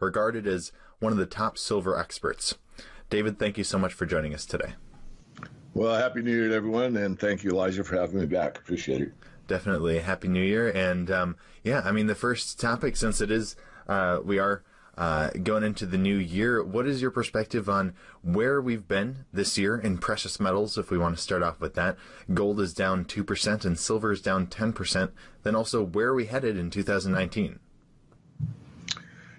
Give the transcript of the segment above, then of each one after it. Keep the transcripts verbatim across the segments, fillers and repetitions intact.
regarded as one of the top silver experts. David, thank you so much for joining us today. Well, Happy New Year to everyone, and thank you, Elijah, for having me back. Appreciate it. Definitely. Happy New Year. And um, yeah, I mean, the first topic, since it is, uh, we are uh, going into the new year, what is your perspective on where we've been this year in precious metals, if we want to start off with that? Gold is down two percent and silver is down ten percent. Then also, where are we headed in two thousand nineteen?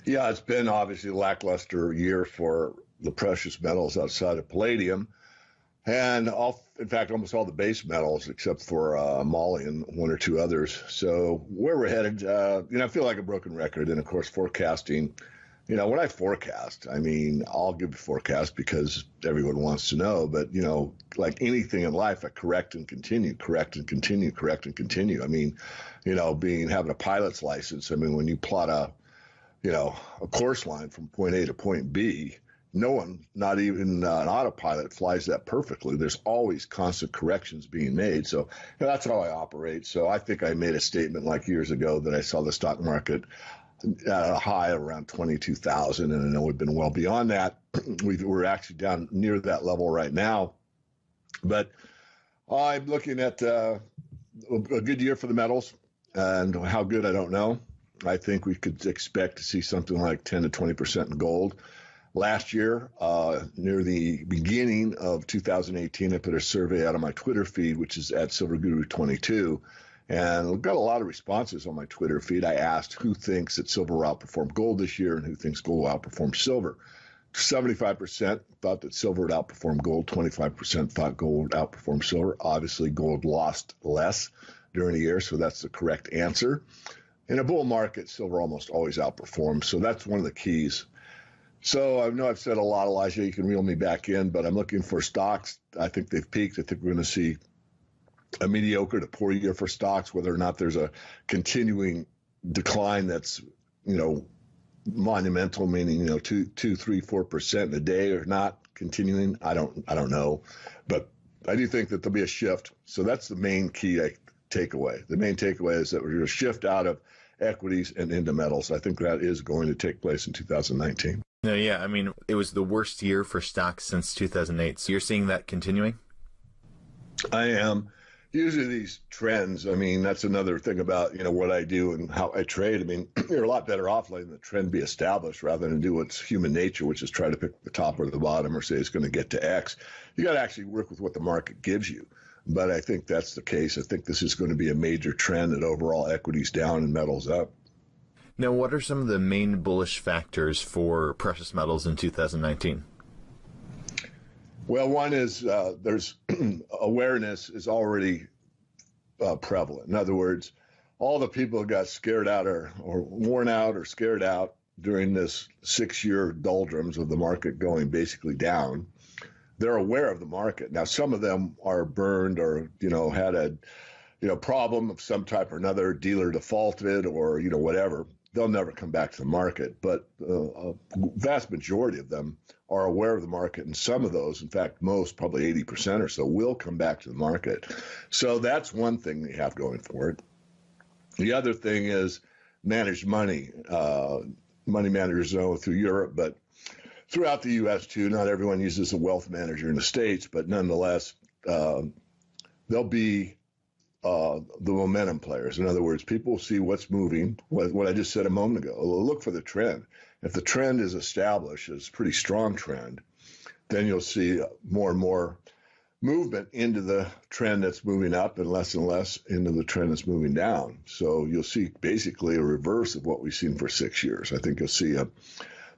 Yeah, it's been obviously a lackluster year for the precious metals outside of palladium. And all, in fact, almost all the base metals, except for uh, moly and one or two others. So where we're headed, uh, you know, I feel like a broken record. And, of course, forecasting, you know, when I forecast, I mean, I'll give a forecast because everyone wants to know. But, you know, like anything in life, I correct and continue, correct and continue, correct and continue. I mean, you know, being having a pilot's license, I mean, when you plot a, you know, a course line from point A to point B, no one, not even uh, an autopilot, flies that perfectly. There's always constant corrections being made. So you know, that's how I operate. So I think I made a statement like years ago that I saw the stock market at a high around twenty-two thousand, and I know we've been well beyond that. We've, we're actually down near that level right now. But I'm looking at uh, a good year for the metals, and how good, I don't know. I think we could expect to see something like ten to twenty percent in gold. Last year, uh, near the beginning of two thousand eighteen, I put a survey out on my Twitter feed, which is at Silver Guru twenty-two, and got a lot of responses on my Twitter feed. I asked who thinks that silver will outperform gold this year and who thinks gold will outperform silver. seventy-five percent thought that silver would outperform gold. twenty-five percent thought gold would outperform silver. Obviously, gold lost less during the year, so that's the correct answer. In a bull market, silver almost always outperforms, so that's one of the keys. So I know I've said a lot, Elijah. You can reel me back in, but I'm looking for stocks. I think they've peaked. I think we're going to see a mediocre to poor year for stocks, whether or not there's a continuing decline that's, you know, monumental, meaning, you know, two, two, three, four percent a day or not continuing. I don't, I don't know, but I do think that there'll be a shift. So that's the main key takeaway. The main takeaway is that we're going to shift out of equities and into metals. I think that is going to take place in two thousand nineteen. No, yeah, I mean, it was the worst year for stocks since two thousand eight. So you're seeing that continuing? I am. Usually these trends, I mean, that's another thing about, you know, what I do and how I trade. I mean, you're a lot better off letting the trend be established rather than do what's human nature, which is try to pick the top or the bottom or say it's going to get to X. You got to actually work with what the market gives you. But I think that's the case. I think this is going to be a major trend that overall equities down and metals up. Now, what are some of the main bullish factors for precious metals in two thousand nineteen? Well, one is uh, there's awareness is already uh, prevalent. In other words, all the people who got scared out or, or worn out or scared out during this six-year doldrums of the market going basically down, they're aware of the market. Now, some of them are burned or, you know, had a, you know, problem of some type or another, dealer defaulted or, you know, whatever. They'll never come back to the market, but uh, a vast majority of them are aware of the market, and some of those, in fact, most, probably eighty percent or so, will come back to the market. So that's one thing they have going for it. The other thing is managed money. Uh, money managers know through Europe, but throughout the U S too, not everyone uses a wealth manager in the States, but nonetheless, uh, they'll be Uh, the momentum players. In other words, people see what's moving, what, what I just said a moment ago. Look for the trend. If the trend is established, it's a pretty strong trend, then you'll see more and more movement into the trend that's moving up and less and less into the trend that's moving down. So you'll see basically a reverse of what we've seen for six years. I think you'll see a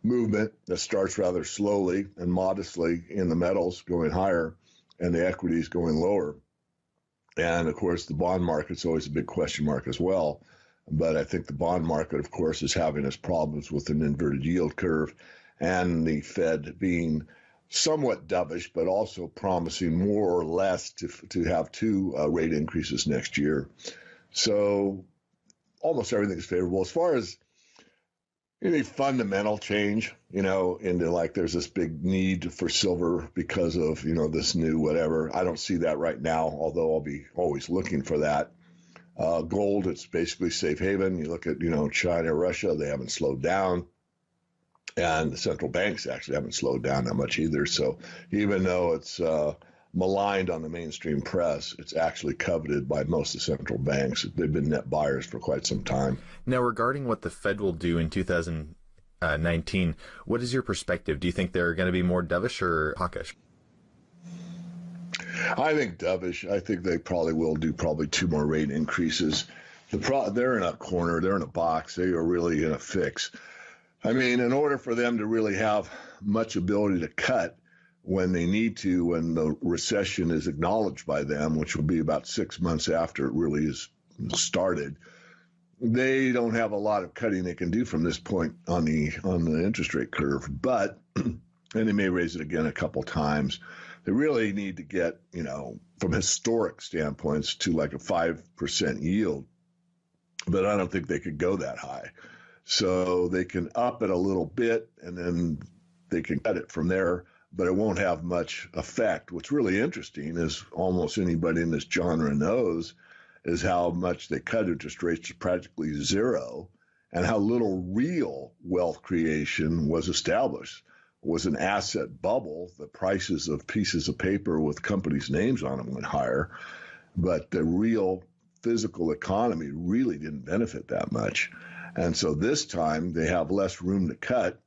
movement that starts rather slowly and modestly in the metals going higher and the equities going lower. And, of course, the bond market's always a big question mark as well. But I think the bond market, of course, is having its problems with an inverted yield curve and the Fed being somewhat dovish, but also promising more or less to, to have two uh, rate increases next year. So almost everything is favorable. As far as any fundamental change, you know, into like there's this big need for silver because of, you know, this new whatever. I don't see that right now, although I'll be always looking for that. Uh, gold, it's basically safe haven. You look at, you know, China, Russia, they haven't slowed down. And the central banks actually haven't slowed down that much either. So even though it's uh, maligned on the mainstream press, it's actually coveted by most of the central banks. They've been net buyers for quite some time. Now, regarding what the Fed will do in two thousand nineteen, what is your perspective? Do you think they're going to be more dovish or hawkish? I think dovish. I think they probably will do probably two more rate increases. The pro- they're in a corner. They're in a box. They are really in a fix. I mean, in order for them to really have much ability to cut when they need to, when the recession is acknowledged by them, which will be about six months after it really is started, they don't have a lot of cutting they can do from this point on the on the interest rate curve. But, and they may raise it again a couple times, they really need to get, you know, from historic standpoints to like a five percent yield. But I don't think they could go that high. So they can up it a little bit, and then they can cut it from there, but it won't have much effect. What's really interesting is almost anybody in this genre knows is how much they cut interest rates to practically zero and how little real wealth creation was established. It was an asset bubble. The prices of pieces of paper with companies' names on them went higher, but the real physical economy really didn't benefit that much. And so this time they have less room to cut,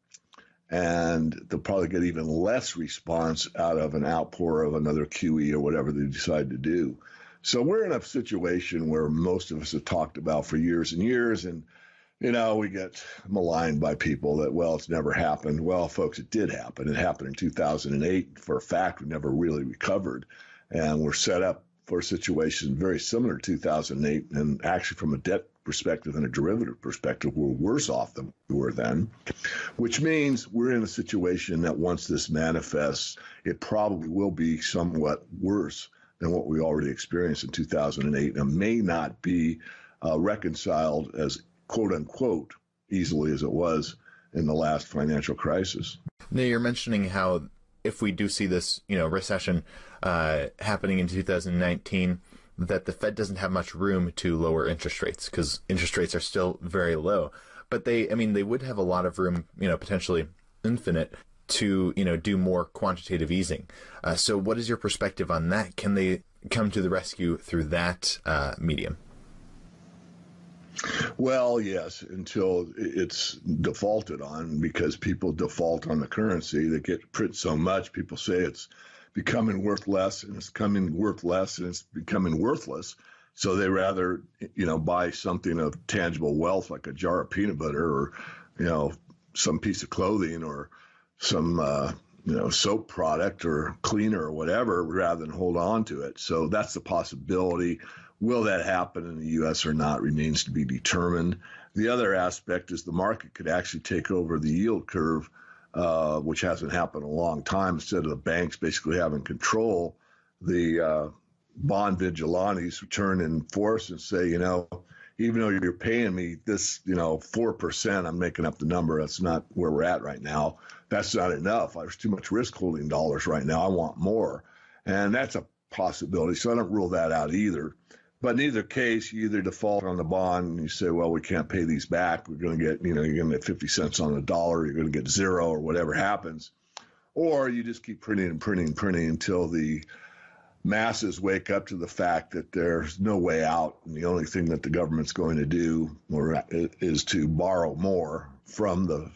and they'll probably get even less response out of an outpour of another Q E or whatever they decide to do. So we're in a situation where most of us have talked about for years and years, and, you know, we get maligned by people that, well, it's never happened. Well, folks, it did happen. It happened in two thousand eight. For a fact, we never really recovered, and we're set up for a situation very similar to two thousand eight, and actually from a debt perspective and a derivative perspective, we're worse off than we were then, which means we're in a situation that once this manifests, it probably will be somewhat worse than what we already experienced in two thousand eight, and may not be uh, reconciled as quote-unquote easily as it was in the last financial crisis. Now, you're mentioning how if we do see this, you know, recession uh, happening in two thousand nineteen, that the Fed doesn't have much room to lower interest rates because interest rates are still very low. But they, I mean, they would have a lot of room, you know, potentially infinite to, you know, do more quantitative easing. Uh, so what is your perspective on that? Can they come to the rescue through that uh, medium? Well, yes, until it's defaulted on, because people default on the currency. They get print so much, people say it's becoming worth less, and it's coming worth less, and it's becoming worthless. So they rather, you know, buy something of tangible wealth, like a jar of peanut butter, or, you know, some piece of clothing, or some, uh, you know, soap product, or cleaner, or whatever, rather than hold on to it. So that's the possibility. Will that happen in the U S or not remains to be determined. The other aspect is the market could actually take over the yield curve, uh, which hasn't happened in a long time. Instead of the banks basically having control, the uh, bond vigilantes return in force and say, you know, even though you're paying me this, you know, four percent, I'm making up the number. That's not where we're at right now. That's not enough. There's too much risk holding dollars right now. I want more. And that's a possibility. So I don't rule that out either. But in either case, you either default on the bond and you say, well, we can't pay these back. We're going to get, you know, you're going to get fifty cents on the dollar. You're going to get zero or whatever happens. Or you just keep printing and printing and printing until the masses wake up to the fact that there's no way out. And the only thing that the government's going to do or is to borrow more from the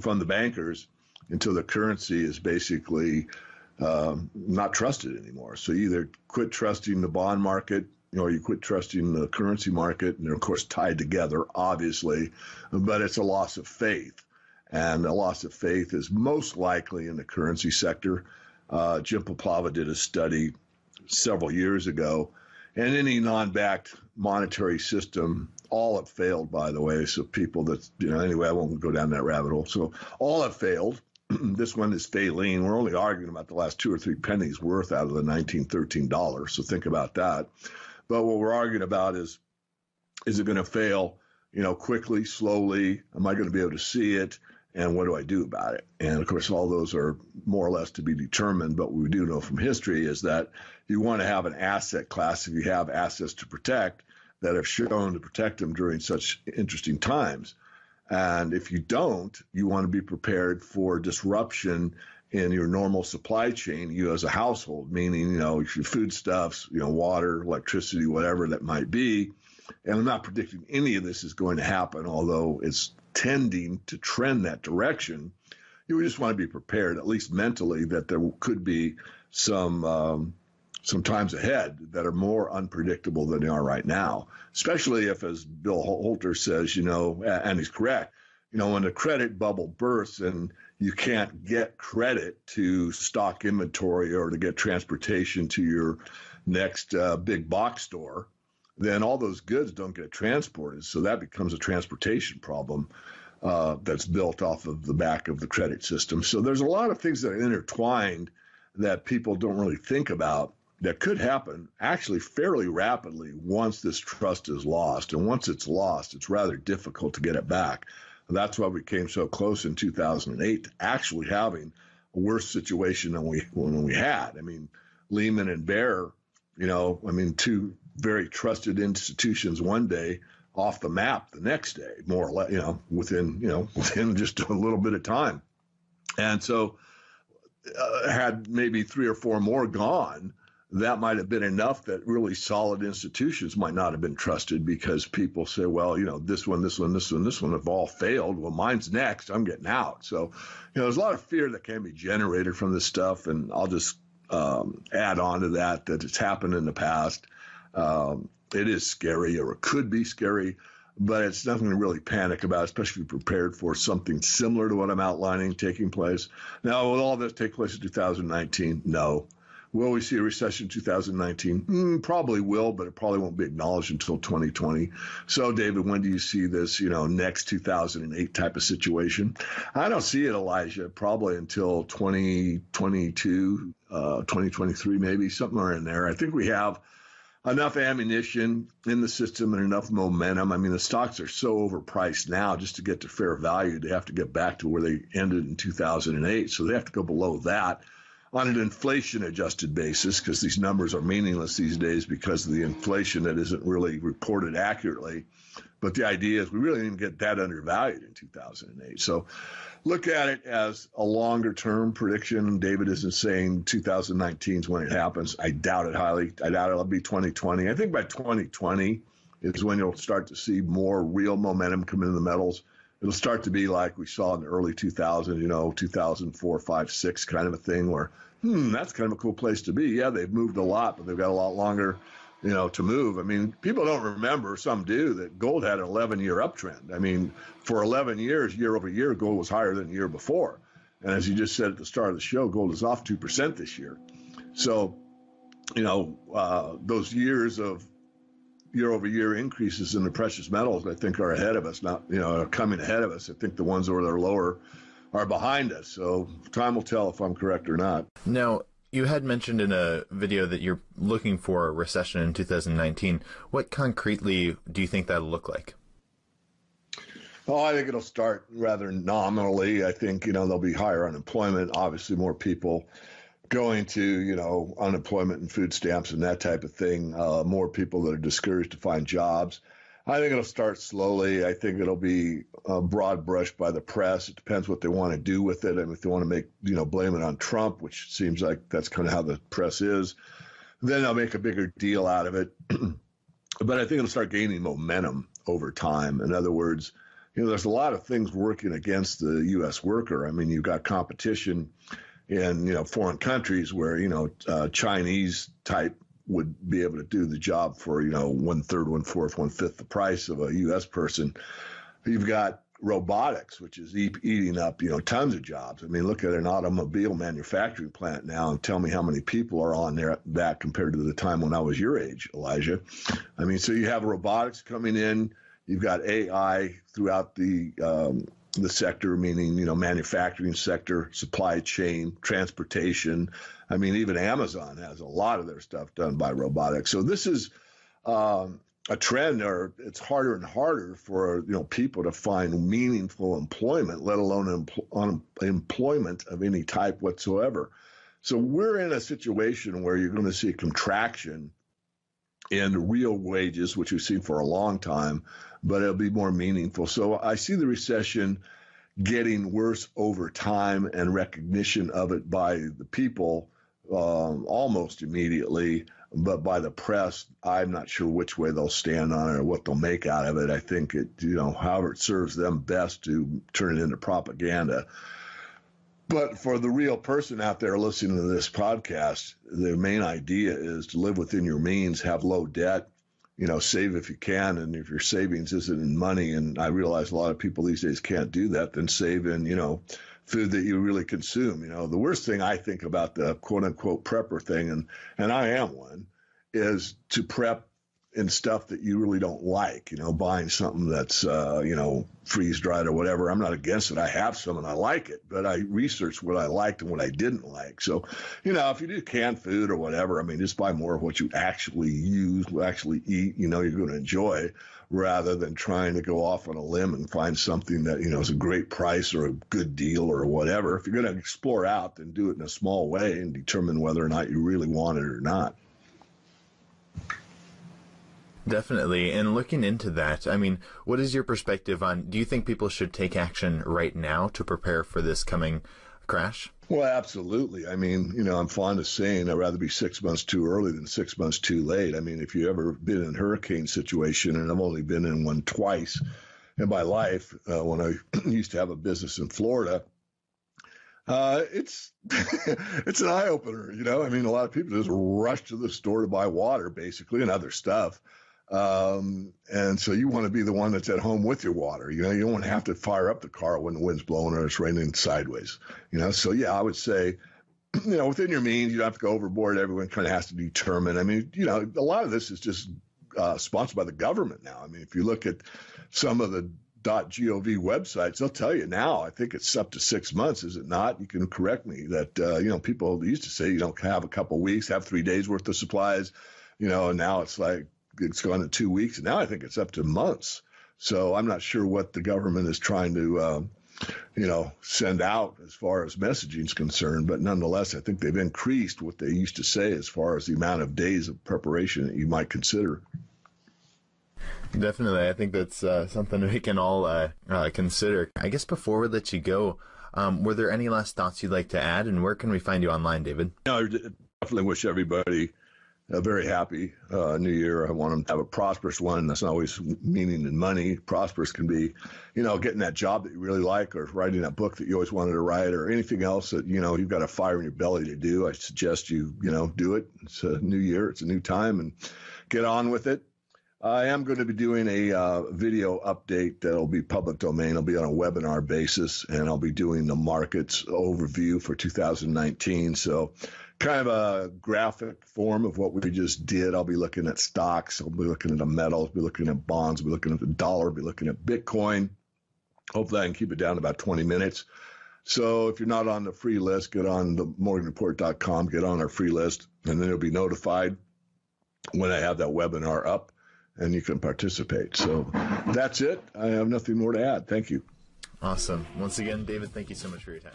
from the bankers until the currency is basically um, not trusted anymore. So you either quit trusting the bond market, or you quit trusting the currency market, and they're, of course, tied together, obviously, but it's a loss of faith. And a loss of faith is most likely in the currency sector. Uh, Jim Poplava did a study several years ago, and any non-backed monetary system, all have failed, by the way, so people that, you know, anyway, I won't go down that rabbit hole. So all have failed. This one is failing. We're only arguing about the last two or three pennies worth out of the nineteen thirteen dollar, so think about that. But what we're arguing about is, is it going to fail, you know, quickly, slowly? Am I going to be able to see it? And what do I do about it? And, of course, all those are more or less to be determined. But what we do know from history is that you want to have an asset class, if you have assets to protect, that have shown to protect them during such interesting times. And if you don't, you want to be prepared for disruption in your normal supply chain, you as a household, meaning, you know, your foodstuffs, you know, water, electricity, whatever that might be. And I'm not predicting any of this is going to happen, although it's tending to trend that direction. You just want to be prepared, at least mentally, that there could be some um, some times ahead that are more unpredictable than they are right now, especially if, as Bill Holter says, you know, and he's correct, you know, when the credit bubble bursts and you can't get credit to stock inventory or to get transportation to your next uh, big box store, then all those goods don't get transported. So that becomes a transportation problem uh, that's built off of the back of the credit system. So there's a lot of things that are intertwined that people don't really think about that could happen actually fairly rapidly once this trust is lost. And once it's lost, it's rather difficult to get it back. And that's why we came so close in two thousand eight to actually having a worse situation than we when we had. I mean, Lehman and Bear, you know, I mean, two very trusted institutions one day off the map the next day, more or less, you know, within, you know, within just a little bit of time. And so uh, had maybe three or four more gone, that might have been enough that really solid institutions might not have been trusted because people say, well, you know, this one, this one, this one, this one have all failed. Well, mine's next. I'm getting out. So, you know, there's a lot of fear that can be generated from this stuff. And I'll just um, add on to that, that it's happened in the past. Um, it is scary, or it could be scary, but it's nothing to really panic about, especially if you're prepared for something similar to what I'm outlining taking place. Now, will all this take place in two thousand nineteen? No. Will we see a recession in two thousand nineteen? Mm, probably will, but it probably won't be acknowledged until twenty twenty. So, David, when do you see this, you know, next two thousand eight type of situation? I don't see it, Elijah, probably until twenty twenty-two, uh, twenty twenty-three, maybe, somewhere in there. I think we have enough ammunition in the system and enough momentum. I mean, the stocks are so overpriced now just to get to fair value. They have to get back to where they ended in two thousand eight. So they have to go below that on an inflation-adjusted basis, because these numbers are meaningless these days because of the inflation that isn't really reported accurately. But the idea is we really didn't get that undervalued in two thousand eight. So look at it as a longer-term prediction. David isn't saying two thousand nineteen is when it happens. I doubt it highly. I doubt it'll be twenty twenty. I think by twenty twenty is when you'll start to see more real momentum come into the metals. It'll start to be like we saw in the early two thousands, you know, two thousand four, five, six kind of a thing where, hmm, that's kind of a cool place to be. Yeah, they've moved a lot, but they've got a lot longer, you know, to move. I mean, people don't remember, some do, that gold had an eleven-year uptrend. I mean, for eleven years, year over year, gold was higher than the year before. And as you just said at the start of the show, gold is off two percent this year. So, you know, uh, those years of year over year increases in the precious metals, I think, are ahead of us, not, you know, are coming ahead of us. I think the ones that are lower are behind us. So time will tell if I'm correct or not. Now, you had mentioned in a video that you're looking for a recession in two thousand nineteen. What concretely do you think that'll look like? Oh, I think it'll start rather nominally. I think, you know, there'll be higher unemployment, obviously more people going to, you know, unemployment and food stamps and that type of thing, uh, more people that are discouraged to find jobs. I think it'll start slowly. I think it'll be uh, broad brushed by the press. It depends what they want to do with it. I mean, if they want to make, you know, blame it on Trump, which seems like that's kind of how the press is, then they'll make a bigger deal out of it. But I think it'll start gaining momentum over time. In other words, you know, there's a lot of things working against the U S worker. I mean, you've got competition in, you know, foreign countries where, you know, uh, Chinese type would be able to do the job for, you know, one third, one fourth, one fifth the price of a U S person. You've got robotics, which is e- eating up, you know, tons of jobs. I mean, look at an automobile manufacturing plant now and tell me how many people are on there that compared to the time when I was your age, Elijah. I mean, so you have robotics coming in. You've got A I throughout the um the sector, meaning, you know, manufacturing sector, supply chain, transportation. I mean, even Amazon has a lot of their stuff done by robotics. So this is um, a trend, or it's harder and harder for, you know, people to find meaningful employment, let alone empl- employment of any type whatsoever. So we're in a situation where you're going to see a contraction in real wages, which we've seen for a long time, but it'll be more meaningful. So I see the recession getting worse over time and recognition of it by the people um, almost immediately, but by the press, I'm not sure which way they'll stand on it or what they'll make out of it. I think it, you know, however it serves them best to turn it into propaganda. But for the real person out there listening to this podcast, the main idea is to live within your means, have low debt, you know, save if you can. And if your savings isn't in money, and I realize a lot of people these days can't do that, then save in, you know, food that you really consume. You know, the worst thing I think about the quote unquote prepper thing, and, and I am one, is to prep and stuff that you really don't like, you know, buying something that's, uh, you know, freeze-dried or whatever. I'm not against it. I have some and I like it, but I researched what I liked and what I didn't like. So, you know, if you do canned food or whatever, I mean, just buy more of what you actually use, actually eat, you know, you're going to enjoy, rather than trying to go off on a limb and find something that, you know, is a great price or a good deal or whatever. If you're going to explore out, then do it in a small way and determine whether or not you really want it or not. Definitely. And looking into that, I mean, what is your perspective on, do you think people should take action right now to prepare for this coming crash? Well, absolutely. I mean, you know, I'm fond of saying I'd rather be six months too early than six months too late. I mean, if you've ever been in a hurricane situation, and I've only been in one twice in my life, uh, when I used to have a business in Florida, Uh, it's it's an eye opener, you know. I mean, a lot of people just rush to the store to buy water, basically, and other stuff. Um, and so you want to be the one that's at home with your water. You know, you don't want to have to fire up the car when the wind's blowing or it's raining sideways. You know, so yeah, I would say, you know, within your means, you don't have to go overboard. Everyone kind of has to determine. I mean, you know, a lot of this is just uh, sponsored by the government now. I mean, if you look at some of the .gov websites, they'll tell you now, I think it's up to six months, is it not? You can correct me that, uh, you know, people used to say, you know, have a couple weeks, have three days worth of supplies, you know, and now it's like, it's gone to two weeks. And now I think it's up to months. So I'm not sure what the government is trying to, um, you know, send out as far as messaging is concerned. But nonetheless, I think they've increased what they used to say as far as the amount of days of preparation that you might consider. Definitely. I think that's uh, something we can all uh, uh, consider. I guess before we let you go, um, were there any last thoughts you'd like to add? And where can we find you online, David? No, I definitely wish everybody a very happy uh, new year. I want them to have a prosperous one. That's not always meaning in money. Prosperous can be, you know, getting that job that you really like, or writing that book that you always wanted to write, or anything else that, you know, you've got a fire in your belly to do. I suggest you, you know, do it. It's a new year. It's a new time, and get on with it. I am going to be doing a uh, video update that'll be public domain. It'll be on a webinar basis, and I'll be doing the markets overview for two thousand nineteen. So kind of a graphic form of what we just did. I'll be looking at stocks. I'll be looking at the metals. I'll be looking at bonds. I'll be looking at the dollar. I'll be looking at Bitcoin. Hopefully I can keep it down to about twenty minutes. So if you're not on the free list, get on the Morgan Report dot com, get on our free list, and then you'll be notified when I have that webinar up, and you can participate. So that's it. I have nothing more to add. Thank you. Awesome. Once again, David, thank you so much for your time.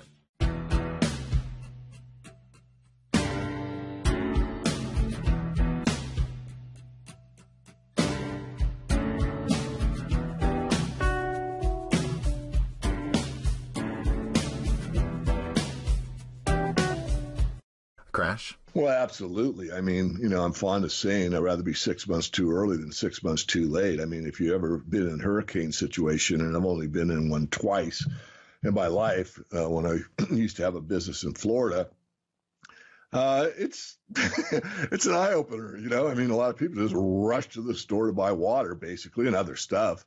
Crash? Well, absolutely. I mean, you know, I'm fond of saying I'd rather be six months too early than six months too late. I mean, if you've ever been in a hurricane situation, and I've only been in one twice in my life, uh, when I used to have a business in Florida, uh, it's it's an eye opener. You know, I mean, a lot of people just rush to the store to buy water, basically, and other stuff.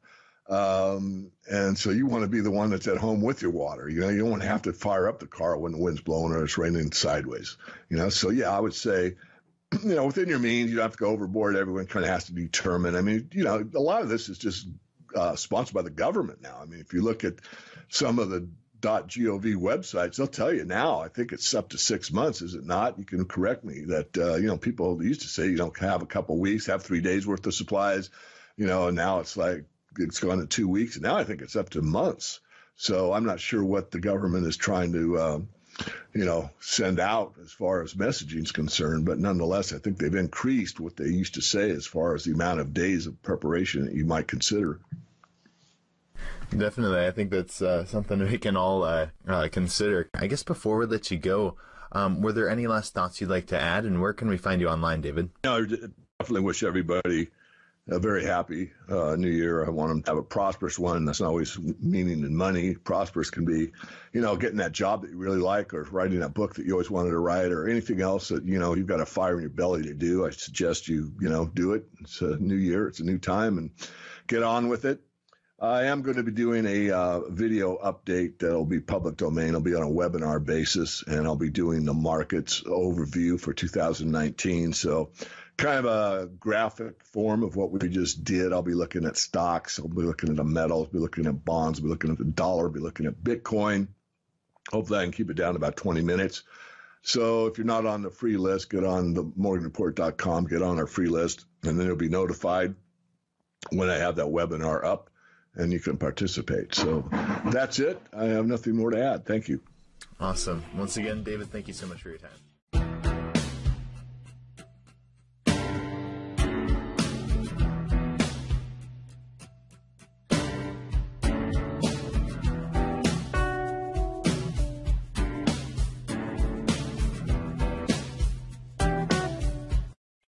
Um, and so you want to be the one that's at home with your water. You know, you don't want to have to fire up the car when the wind's blowing or it's raining sideways. You know, so yeah, I would say, you know, within your means, you don't have to go overboard. Everyone kind of has to determine. I mean, you know, a lot of this is just uh, sponsored by the government now. I mean, if you look at some of the .gov websites, they'll tell you now, I think it's up to six months, is it not? You can correct me that, uh, you know, people used to say, you know, have a couple weeks, have three days worth of supplies, you know, and now it's like, it's gone to two weeks. Now I think it's up to months. So I'm not sure what the government is trying to, um, you know, send out as far as messaging is concerned. But nonetheless, I think they've increased what they used to say as far as the amount of days of preparation that you might consider. Definitely. I think that's uh, something we can all uh, uh, consider. I guess before we let you go, um, were there any last thoughts you'd like to add? And where can we find you online, David? No, I definitely wish everybody a very happy uh, new year. I want them to have a prosperous one. That's not always meaning in money. Prosperous can be, you know, getting that job that you really like, or writing that book that you always wanted to write, or anything else that, you know, you've got a fire in your belly to do. I suggest you, you know, do it. It's a new year. It's a new time, and get on with it. I am going to be doing a uh, video update that'll be public domain. It'll be on a webinar basis, and I'll be doing the markets overview for two thousand nineteen. So kind of a graphic form of what we just did. I'll be looking at stocks. I'll be looking at the metals. I'll be looking at bonds. I'll be looking at the dollar. I'll be looking at Bitcoin. Hopefully I can keep it down to about twenty minutes. So if you're not on the free list, get on the Morgan Report dot com, get on our free list, and then you'll be notified when I have that webinar up, and you can participate. So that's it. I have nothing more to add. Thank you. Awesome. Once again, David, thank you so much for your time.